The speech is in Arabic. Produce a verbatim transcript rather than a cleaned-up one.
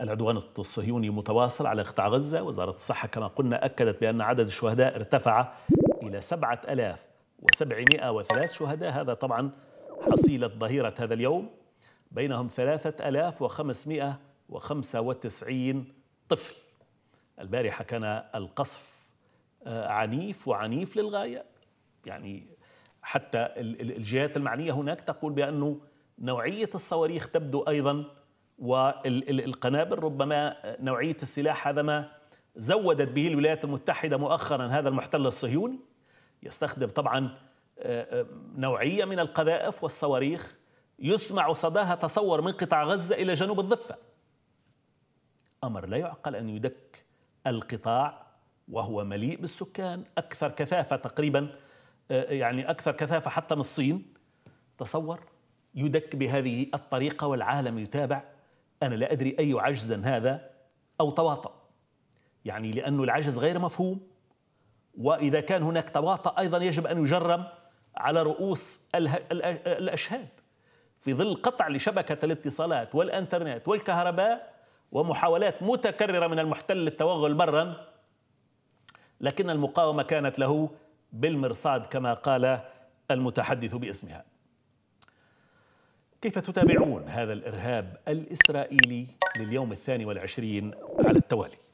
العدوان الصهيوني متواصل على قطاع غزة. وزارة الصحة كما قلنا أكدت بأن عدد الشهداء ارتفع إلى سبعة آلاف وسبعمائة وثلاثة شهداء، هذا طبعا حصيلة ظهيرة هذا اليوم، بينهم ثلاثة آلاف وخمسمائة وخمسة وتسعين طفل. البارحة كان القصف عنيف وعنيف للغاية، يعني حتى الجهات المعنية هناك تقول بأنه نوعية الصواريخ تبدو أيضا والقنابل ربما نوعية السلاح، هذا ما زودت به الولايات المتحدة مؤخرا. هذا المحتل الصهيوني يستخدم طبعا نوعية من القذائف والصواريخ يسمع صداها تصور من قطاع غزة إلى جنوب الضفة، أمر لا يعقل أن يدك القطاع وهو مليء بالسكان، أكثر كثافة تقريبا، يعني أكثر كثافة حتى من الصين، تصور يدك بهذه الطريقة والعالم يتابع. أنا لا أدري أي عجز هذا أو تواطؤ، يعني لأن العجز غير مفهوم، وإذا كان هناك تواطؤ أيضا يجب أن يجرم على رؤوس الأشهاد في ظل قطع لشبكة الاتصالات والإنترنت والكهرباء ومحاولات متكررة من المحتل للتوغل برا، لكن المقاومة كانت له بالمرصاد كما قال المتحدث باسمها. كيف تتابعون هذا الإرهاب الإسرائيلي لليوم الثاني والعشرين على التوالي؟